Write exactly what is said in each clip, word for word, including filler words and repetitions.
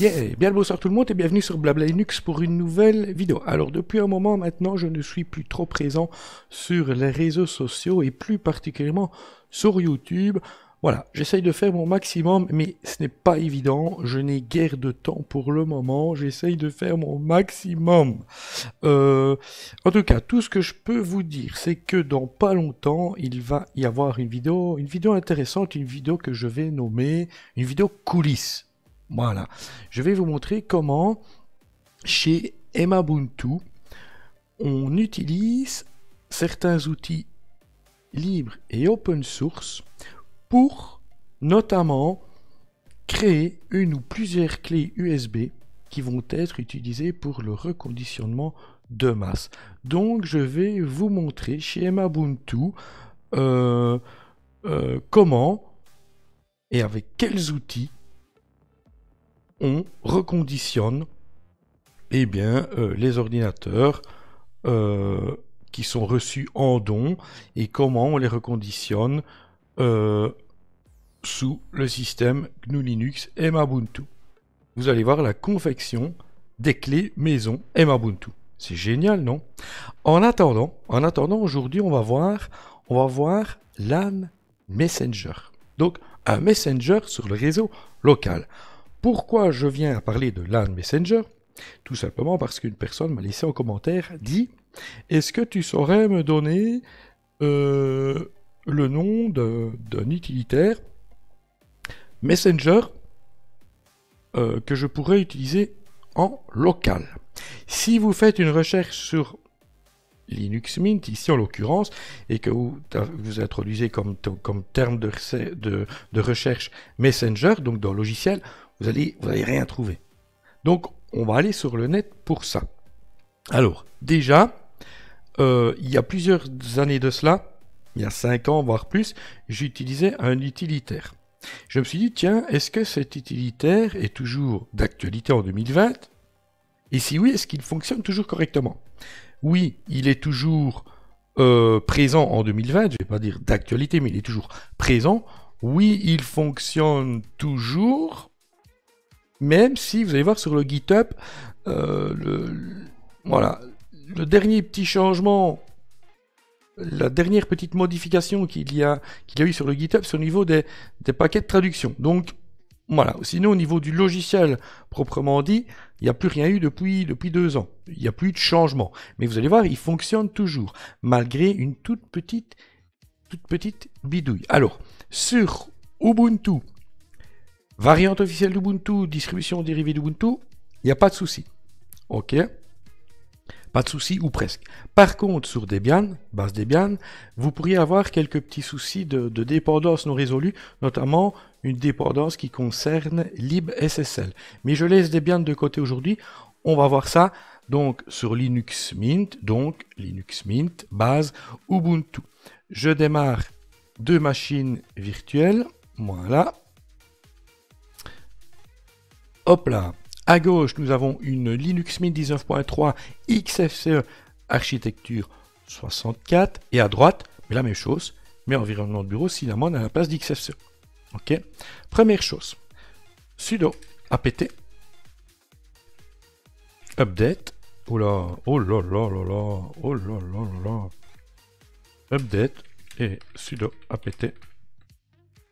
Yeah, bien le bonsoir tout le monde et bienvenue sur Blabla Linux pour une nouvelle vidéo. Alors depuis un moment maintenant, je ne suis plus trop présent sur les réseaux sociaux et plus particulièrement sur YouTube. Voilà, j'essaye de faire mon maximum, mais ce n'est pas évident, je n'ai guère de temps pour le moment, j'essaye de faire mon maximum. Euh, en tout cas, tout ce que je peux vous dire, c'est que dans pas longtemps, il va y avoir une vidéo, une vidéo intéressante, une vidéo que je vais nommer, une vidéo coulisses. Voilà, je vais vous montrer comment, chez Emmabuntü, on utilise certains outils libres et open source pour notamment créer une ou plusieurs clés U S B qui vont être utilisées pour le reconditionnement de masse. Donc je vais vous montrer chez Emmabuntü euh, euh, comment et avec quels outils on reconditionne eh bien, euh, les ordinateurs euh, qui sont reçus en don et comment on les reconditionne Euh, sous le système G N U Linux Emmabuntü. Vous allez voir la confection des clés maison Emmabuntü. C'est génial, non? En attendant, en attendant aujourd'hui, on va voir, on va voir LAN Messenger. Donc, un messenger sur le réseau local. Pourquoi je viens à parler de LAN Messenger? Tout simplement parce qu'une personne m'a laissé en commentaire, dit « Est-ce que tu saurais me donner... Euh, le nom d'un utilitaire Messenger euh, que je pourrais utiliser en local. » Si vous faites une recherche sur Linux Mint, ici en l'occurrence, et que vous, vous introduisez comme, comme terme de, de, de recherche Messenger, donc dans le logiciel, vous allez, vous allez rien trouver. Donc, on va aller sur le net pour ça. Alors, déjà, euh, il y a plusieurs années de cela, il y a cinq ans, voire plus, j'utilisais un utilitaire. Je me suis dit, tiens, est-ce que cet utilitaire est toujours d'actualité en deux mille vingt? Et si oui, est-ce qu'il fonctionne toujours correctement? Oui, il est toujours euh, présent en deux mille vingt, je ne vais pas dire d'actualité, mais il est toujours présent. Oui, il fonctionne toujours, même si, vous allez voir sur le GitHub, euh, le, le, voilà, le dernier petit changement... La dernière petite modification qu'il y a, qu'il y a eu sur le GitHub, c'est au niveau des, des paquets de traduction. Donc, voilà. Sinon, au niveau du logiciel proprement dit, il n'y a plus rien eu depuis, depuis deux ans. Il n'y a plus de changement. Mais vous allez voir, il fonctionne toujours, malgré une toute petite, toute petite bidouille. Alors, sur Ubuntu, variante officielle d'Ubuntu, distribution dérivée d'Ubuntu, il n'y a pas de souci. OK ? Pas de soucis, ou presque. Par contre, sur Debian, base Debian, vous pourriez avoir quelques petits soucis de, de dépendance non résolus, notamment une dépendance qui concerne LibSSL. Mais je laisse Debian de côté aujourd'hui, on va voir ça donc sur Linux Mint, donc Linux Mint, base Ubuntu. Je démarre deux machines virtuelles, voilà. Hop là. À gauche, nous avons une Linux Mint dix-neuf point trois X F C E architecture soixante-quatre. Et à droite, mais la même chose, mais environnement de bureau, Cinnamon à la place d'X F C E. OK. Première chose, sudo apt, update, oh là, oh là là là là, oh là là là là, update et sudo apt,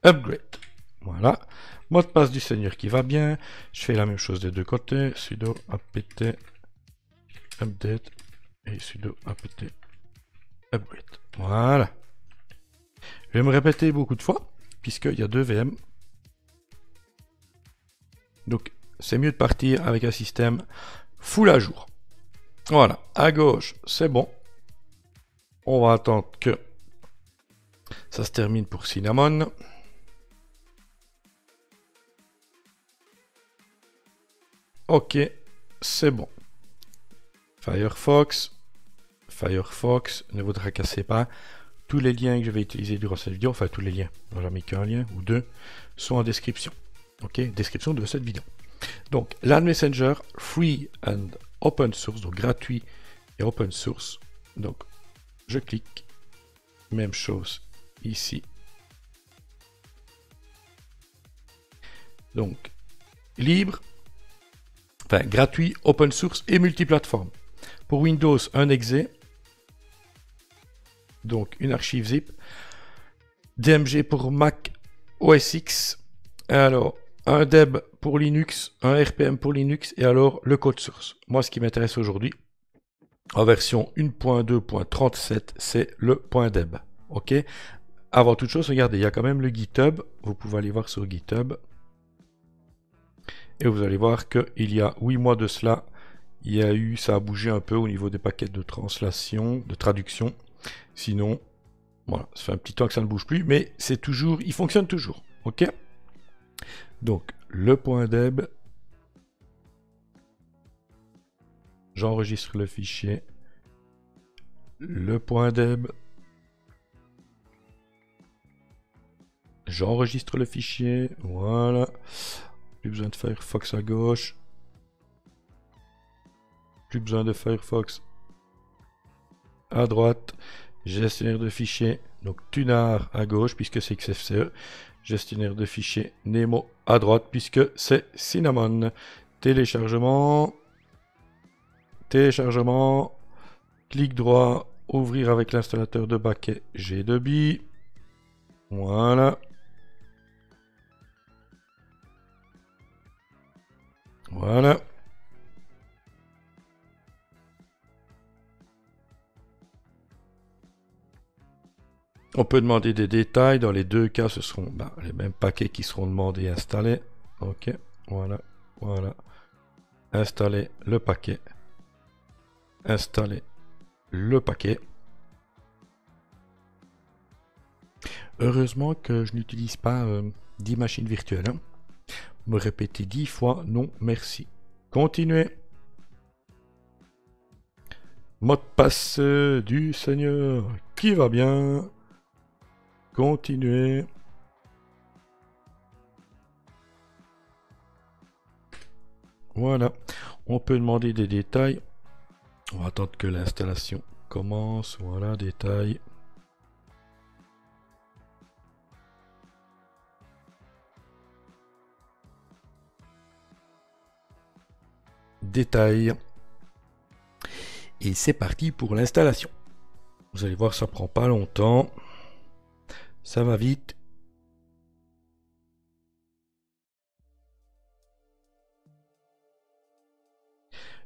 upgrade. Voilà. Mot de passe du seigneur qui va bien. Je fais la même chose des deux côtés. Sudo apt update et sudo apt upgrade. Voilà. Je vais me répéter beaucoup de fois puisqu'il y a deux V M. Donc c'est mieux de partir avec un système full à jour. Voilà. À gauche, c'est bon. On va attendre que ça se termine pour Cinnamon. OK, c'est bon. Firefox, Firefox, ne vous tracassez pas. Tous les liens que je vais utiliser durant cette vidéo, enfin tous les liens, on n'a mis qu'un lien ou deux, sont en description. OK, description de cette vidéo. Donc, LAN Messenger, free and open source, donc gratuit et open source. Donc, je clique. Même chose ici. Donc, libre. Enfin, gratuit, open source et multiplateforme. Pour Windows, un exe, donc une archive zip. D M G pour Mac O S X. Alors, un deb pour Linux, un R P M pour Linux, et alors le code source. Moi, ce qui m'intéresse aujourd'hui, en version un point deux point trente-sept, c'est le .deb. Ok. Avant toute chose, regardez, il y a quand même le GitHub. Vous pouvez aller voir sur GitHub. Et vous allez voir qu'il y a huit mois de cela, il y a eu, ça a bougé un peu au niveau des paquets de translation, de traduction. Sinon, voilà, ça fait un petit temps que ça ne bouge plus, mais c'est toujours, il fonctionne toujours. Ok. Donc, le .deb. J'enregistre le fichier. Le .deb. J'enregistre le fichier. Voilà. Plus besoin de Firefox à gauche. Plus besoin de Firefox à droite. Gestionnaire de fichiers. Donc Thunar à gauche puisque c'est X F C E. Gestionnaire de fichiers Nemo à droite puisque c'est Cinnamon. Téléchargement. Téléchargement. Clic droit. Ouvrir avec l'installateur de paquets GDebi. Voilà. Voilà. On peut demander des détails. Dans les deux cas, ce seront ben, les mêmes paquets qui seront demandés et installés. Ok. Voilà. Voilà. Installer le paquet. Installer le paquet. Heureusement que je n'utilise pas euh, dix machines virtuelles. Hein. Me répéter dix fois, non merci. Continuez. Mot de passe du Seigneur qui va bien. Continuez. Voilà. On peut demander des détails. On va attendre que l'installation commence. Voilà, détails. Détails. Et c'est parti pour l'installation. Vous allez voir, ça prend pas longtemps. Ça va vite.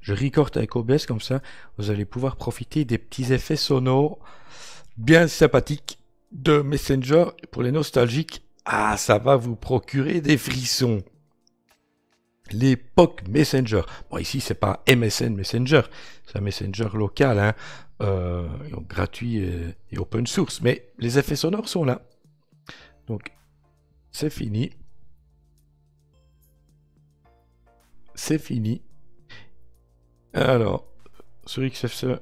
Je record avec O B S, comme ça vous allez pouvoir profiter des petits effets sonores bien sympathiques de Messenger. Pour les nostalgiques, ah, ça va vous procurer des frissons. L'époque Messenger. Bon, ici, c'est pas M S N Messenger, c'est un Messenger local, hein, euh, gratuit et, et open source. Mais les effets sonores sont là. Donc, c'est fini. C'est fini. Alors, sur X F C E,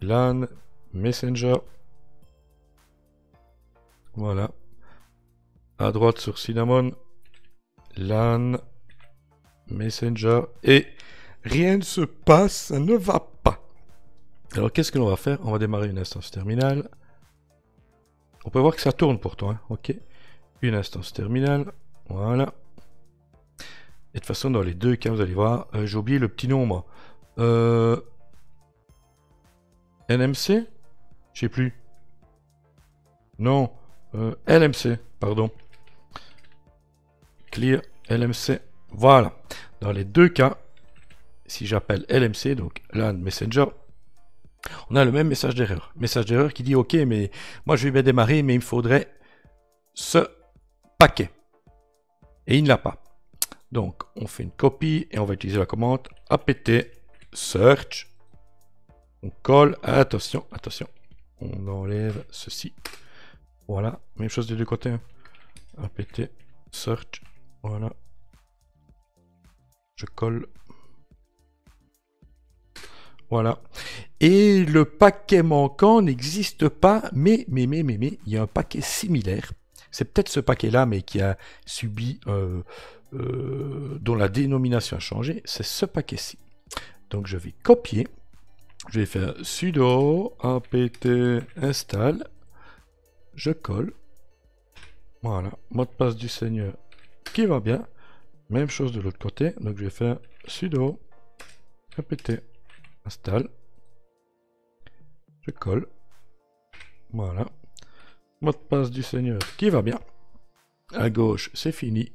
LAN Messenger. Voilà. À droite, sur Cinnamon, LAN Messenger, et rien ne se passe, ça ne va pas. Alors qu'est-ce que l'on va faire? On va démarrer une instance terminale. On peut voir que ça tourne pourtant, hein. Ok. Une instance terminale, voilà. Et de toute façon, dans les deux cas, vous allez voir, euh, j'ai oublié le petit nombre. Euh... L M C? Je sais plus. Non, euh, L M C, pardon. Clear L M C. Voilà, dans les deux cas, si j'appelle L M C, donc LAN Messenger, on a le même message d'erreur. Message d'erreur qui dit, ok, mais moi je vais bien démarrer, mais il me faudrait ce paquet. Et il ne l'a pas. Donc, on fait une copie et on va utiliser la commande apt search. On colle, attention, attention, on enlève ceci. Voilà, même chose des deux côtés. Hein. Apt search, voilà. Je colle. Voilà. Et le paquet manquant n'existe pas, mais, mais, mais, mais, mais, il y a un paquet similaire. C'est peut-être ce paquet-là, mais qui a subi, euh, euh, dont la dénomination a changé. C'est ce paquet-ci. Donc je vais copier. Je vais faire sudo apt install. Je colle. Voilà. Mot de passe du Seigneur qui va bien. Même chose de l'autre côté, donc je vais faire sudo apt install, je colle, voilà, mot de passe du seigneur qui va bien, à gauche c'est fini,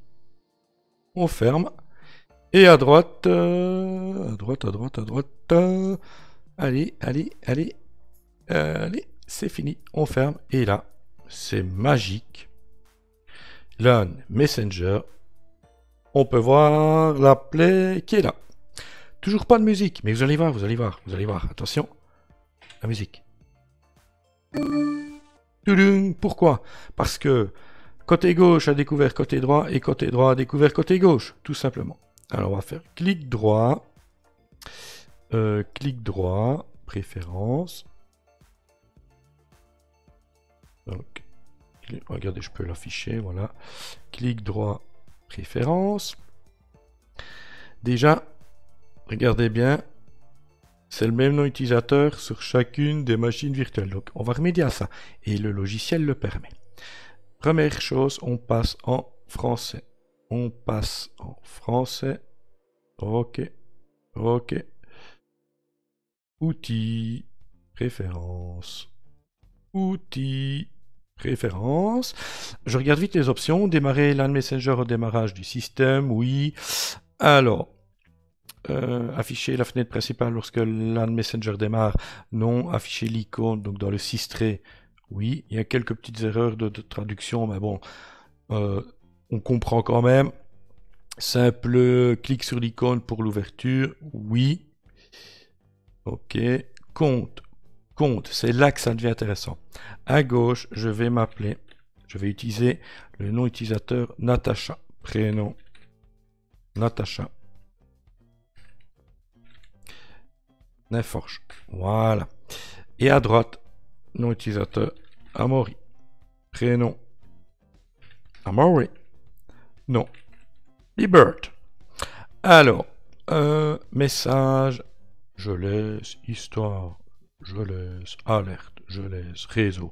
on ferme, et à droite, euh, à droite, à droite, à droite, euh, allez, allez, allez, euh, allez, c'est fini, on ferme, et là, c'est magique, LAN Messenger, on peut voir la plaie qui est là. Toujours pas de musique, mais vous allez voir, vous allez voir, vous allez voir. Attention, la musique. Pourquoi? Parce que côté gauche a découvert côté droit et côté droit a découvert côté gauche, tout simplement. Alors on va faire clic droit, euh, clic droit, préférence. Donc, regardez, je peux l'afficher, voilà. Clic droit, préférence. Déjà, regardez bien, c'est le même nom utilisateur sur chacune des machines virtuelles. Donc, on va remédier à ça. Et le logiciel le permet. Première chose, on passe en français. On passe en français. OK. OK. Outils. Préférences. Outils. Préférences. Je regarde vite les options. Démarrer LAN Messenger au démarrage du système. Oui. Alors. Euh, afficher la fenêtre principale lorsque LAN Messenger démarre, non, afficher l'icône, donc dans le six tiret, oui, il y a quelques petites erreurs de, de traduction, mais bon, euh, on comprend quand même, simple clic sur l'icône pour l'ouverture, oui, ok, compte, compte, c'est là que ça devient intéressant, à gauche, je vais m'appeler, je vais utiliser le nom utilisateur Natacha, prénom, Natacha, Nefforge, voilà. Et à droite, nom utilisateur Amaury, prénom Amaury, nom Libert. Alors, euh, message, je laisse, histoire, je laisse, alerte, je laisse, réseau,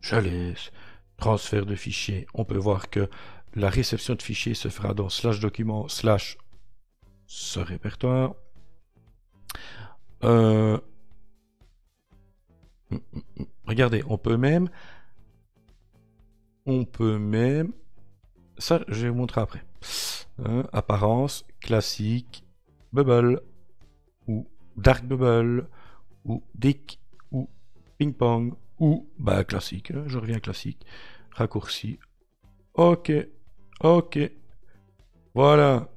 je laisse, transfert de fichiers. On peut voir que la réception de fichiers se fera dans slash document slash ce répertoire. Euh, regardez, on peut même, on peut même, ça je vais vous montrer après, euh, apparence, classique, bubble, ou dark bubble, ou dick, ou ping pong, ou, bah classique, hein, je reviens classique, raccourci, ok, ok, voilà,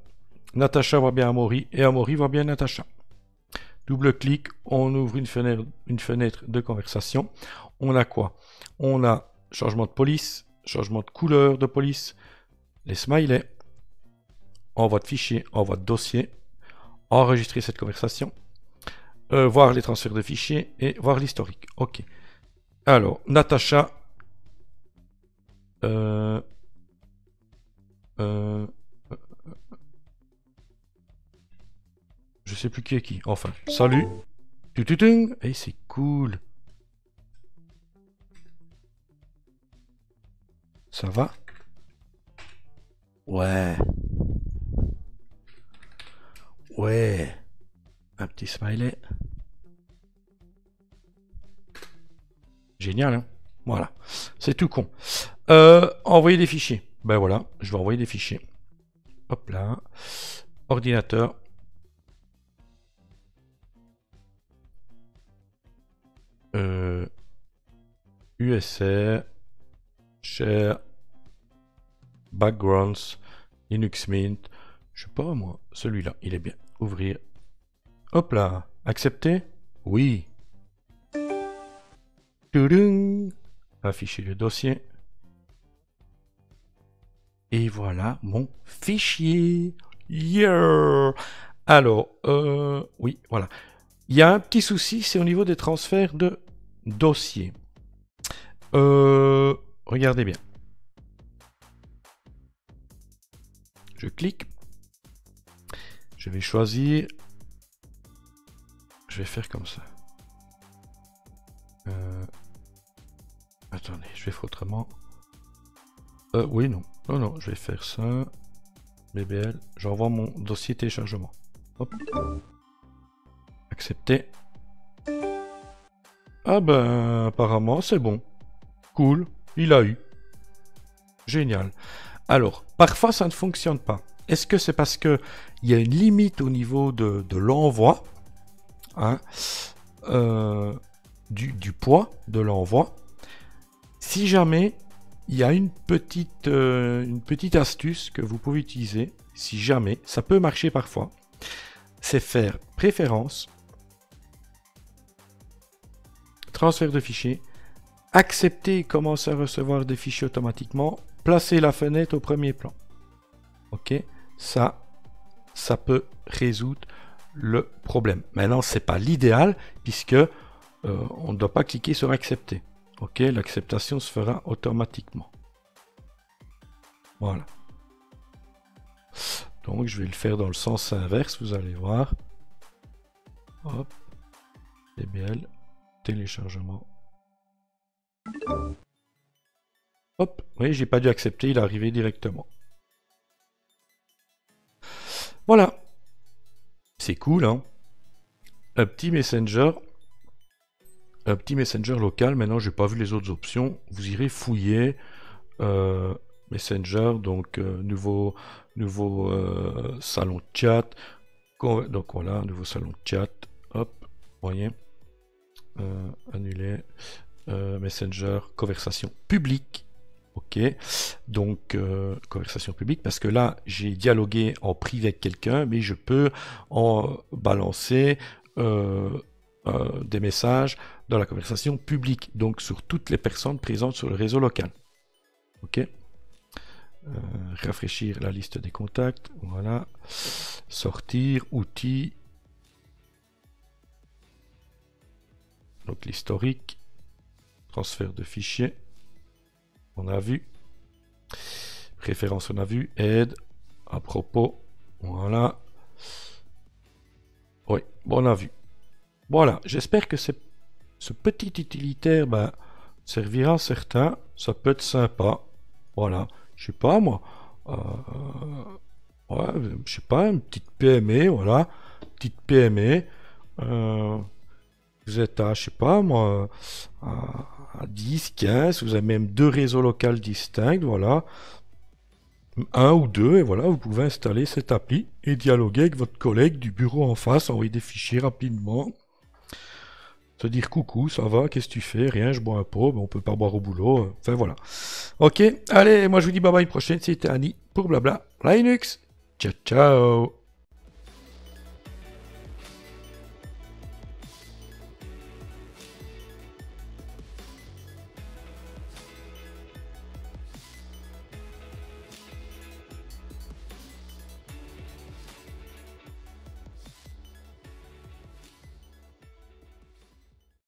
Natacha voit bien Amaury, et Amaury voit bien Natacha. Double-clic, on ouvre une fenêtre, une fenêtre de conversation. On a quoi? On a changement de police, changement de couleur de police, les smileys, envoi de fichier, envoi de dossier, enregistrer cette conversation, euh, voir les transferts de fichiers et voir l'historique. Ok. Alors, Natacha. Euh, euh, Je sais plus qui est qui. Enfin, salut. Et c'est cool. Ça va? Ouais. Ouais. Un petit smiley. Génial, hein? Voilà. C'est tout con. Euh, envoyer des fichiers. Ben voilà, je vais envoyer des fichiers. Hop là. Ordinateur. Euh, U S R, Share, Backgrounds, Linux Mint, je sais pas moi, celui-là, il est bien. Ouvrir. Hop là, accepter? Oui. Tudung. Afficher le dossier. Et voilà mon fichier. Yeah! Alors, euh, oui, voilà. Il y a un petit souci, c'est au niveau des transferts de dossier. Euh, regardez bien. Je clique. Je vais choisir. Je vais faire comme ça. Euh, attendez, je vais faire autrement. Euh, oui, non. Non, non, je vais faire ça. B B L. J'envoie mon dossier téléchargement. Hop. Accepter. Ah ben, apparemment, c'est bon. Cool, il a eu. Génial. Alors, parfois, ça ne fonctionne pas. Est-ce que c'est parce qu'il y a une limite au niveau de, de l'envoi, hein, euh, du, du poids de l'envoi? Si jamais, il y a une petite, euh, une petite astuce que vous pouvez utiliser, si jamais, ça peut marcher parfois, c'est faire préférence, transfert de fichiers, accepter et commencer à recevoir des fichiers automatiquement, placer la fenêtre au premier plan. Ok, ça, ça peut résoudre le problème. Maintenant, ce n'est pas l'idéal puisque euh, on ne doit pas cliquer sur accepter. Ok, l'acceptation se fera automatiquement. Voilà. Donc, je vais le faire dans le sens inverse, vous allez voir. Hop, dbl, téléchargement. Hop, oui, j'ai pas dû accepter, il est arrivé directement. Voilà. C'est cool, hein. Un petit messenger. Un petit messenger local. Maintenant, j'ai pas vu les autres options. Vous irez fouiller. Euh, messenger, donc euh, nouveau, nouveau euh, salon de chat. Donc voilà, nouveau salon de chat. Hop, voyez. Euh, annuler. Euh, messenger, conversation publique. Ok, donc euh, conversation publique, parce que là j'ai dialogué en privé avec quelqu'un, mais je peux en balancer euh, euh, des messages dans la conversation publique, donc sur toutes les personnes présentes sur le réseau local. Ok, euh, rafraîchir la liste des contacts, voilà, sortir, outils, donc l'historique, transfert de fichiers. On a vu, préférence on a vu, aide, à propos, voilà, oui, bon, on a vu. Voilà, j'espère que ce petit utilitaire ben, servira à certains, ça peut être sympa, voilà, je sais pas moi, euh, ouais, je sais pas, une petite P M E, voilà, petite P M E, euh, vous êtes à, je sais pas moi, à dix, quinze, vous avez même deux réseaux locaux distincts, voilà, un ou deux, et voilà, vous pouvez installer cette appli et dialoguer avec votre collègue du bureau en face, envoyer des fichiers rapidement, se dire coucou, ça va, qu'est-ce que tu fais, rien, je bois un pot, ben on peut pas boire au boulot, enfin voilà. Ok, allez, moi je vous dis bye bye, prochaine, c'était Annie pour Blabla Linux, ciao ciao.